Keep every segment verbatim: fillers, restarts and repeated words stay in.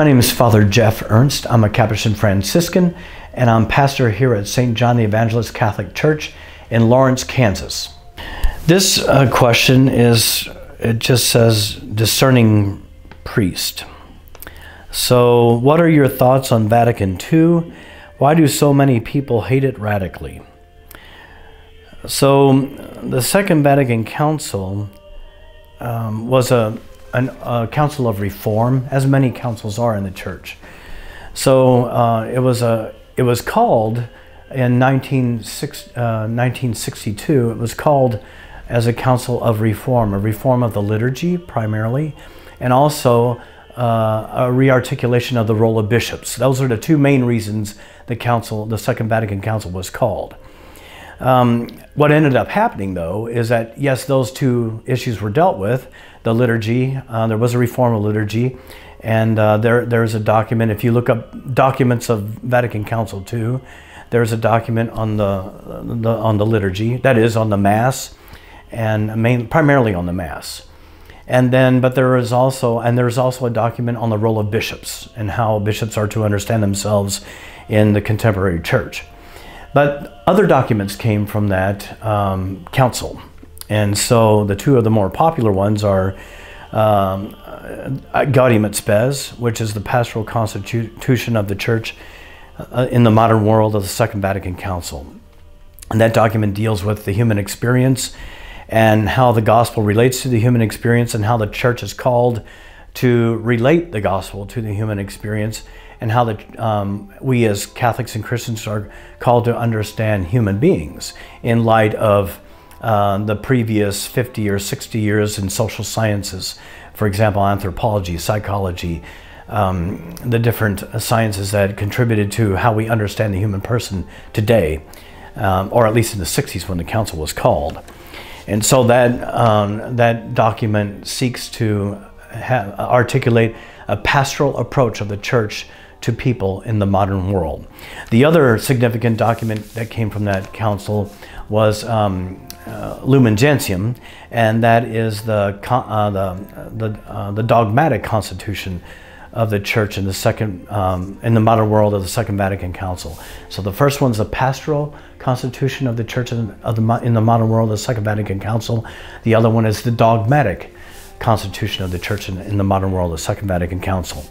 My name is Father Jeff Ernst. I'm a Capuchin Franciscan, and I'm pastor here at Saint John the Evangelist Catholic Church in Lawrence, Kansas. This uh, question is, it just says, discerning priest. So what are your thoughts on Vatican Two? Why do so many people hate it radically? So the Second Vatican Council um, was a, an, a council of reform, as many councils are in the church. So uh, it was a it was called in nineteen sixty-two. It was called as a council of reform, a reform of the liturgy primarily, and also uh, a rearticulation of the role of bishops. Those are the two main reasons the council, the Second Vatican Council, was called. Um, what ended up happening, though, is that, yes, those two issues were dealt with. The liturgy, uh, there was a reform of liturgy, and uh, there, there's a document. If you look up documents of Vatican Council Two, there's a document on the, the, on the liturgy, that is, on the Mass, and main, primarily on the Mass. And then, but there is also, and there's also a document on the role of bishops and how bishops are to understand themselves in the contemporary church. But other documents came from that um, council. And so the two of the more popular ones are um, Gaudium et Spes, which is the pastoral constitution of the church uh, in the modern world of the Second Vatican Council. And that document deals with the human experience and how the gospel relates to the human experience and how the church is called to relate the gospel to the human experience, and how the, um, we as Catholics and Christians are called to understand human beings in light of uh, the previous fifty or sixty years in social sciences, for example, anthropology, psychology, um, the different sciences that contributed to how we understand the human person today, um, or at least in the sixties when the council was called. And so that, um, that document seeks to ha articulate a pastoral approach of the church to people in the modern world. The other significant document that came from that council was um, uh, Lumen Gentium, and that is the, uh, the, the, uh, the dogmatic constitution of the church in the, second, um, in the modern world of the Second Vatican Council. So the first one's the pastoral constitution of the church in, of the, in the modern world of the Second Vatican Council. The other one is the dogmatic constitution of the church in, in the modern world, the Second Vatican Council.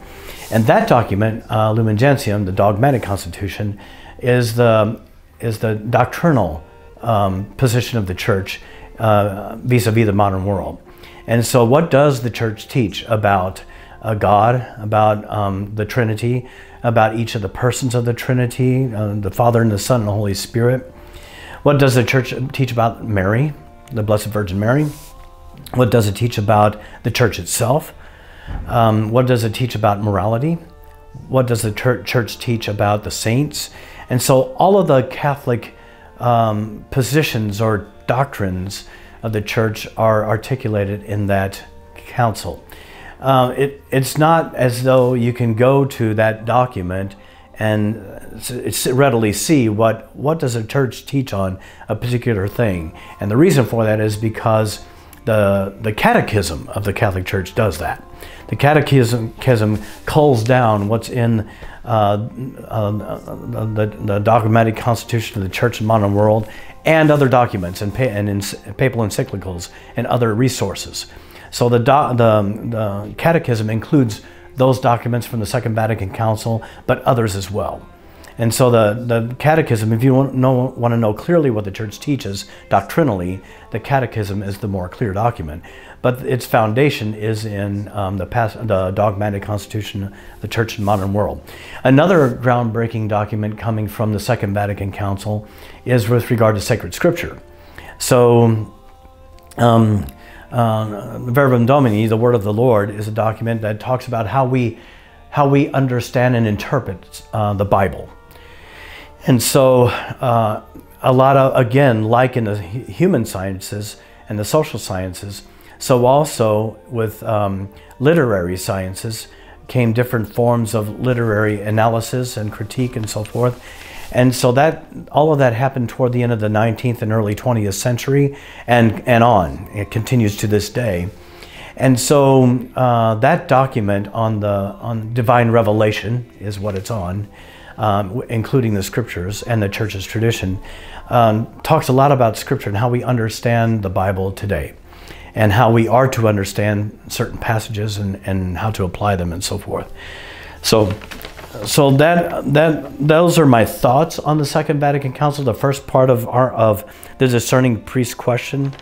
And that document, uh, Lumen Gentium, the dogmatic constitution, is the, is the doctrinal um, position of the church vis-a-vis uh, -vis the modern world. And so what does the church teach about uh, God, about um, the Trinity, about each of the persons of the Trinity, uh, the Father and the Son and the Holy Spirit? What does the church teach about Mary, the Blessed Virgin Mary? What does it teach about the church itself? Um, what does it teach about morality? What does the church teach about the saints? And so all of the Catholic um, positions or doctrines of the church are articulated in that council. Uh, it, it's not as though you can go to that document and it's readily see what, what does a church teach on a particular thing. And the reason for that is because The, the Catechism of the Catholic Church does that. The Catechism, catechism culls down what's in uh, uh, the, the dogmatic constitution of the Church in the modern world and other documents and, pa and in, papal encyclicals and other resources. So the, do the, the Catechism includes those documents from the Second Vatican Council, but others as well. And so the, the catechism, if you want, know, want to know clearly what the church teaches doctrinally, the catechism is the more clear document. But its foundation is in um, the, past, the dogmatic constitution of the church in the modern world. Another groundbreaking document coming from the Second Vatican Council is with regard to sacred scripture. So um, uh, Verbum Domini, the word of the Lord, is a document that talks about how we, how we understand and interpret uh, the Bible. And so uh, a lot of, again, like in the human sciences and the social sciences, so also with um, literary sciences came different forms of literary analysis and critique and so forth. And so that, all of that happened toward the end of the nineteenth and early twentieth century and, and on. It continues to this day. And so uh, that document on the on divine revelation is what it's on, um, including the scriptures and the church's tradition, um, talks a lot about scripture and how we understand the Bible today, and how we are to understand certain passages and, and how to apply them and so forth. So, so that that those are my thoughts on the Second Vatican Council, the first part of our of the discerning priest question.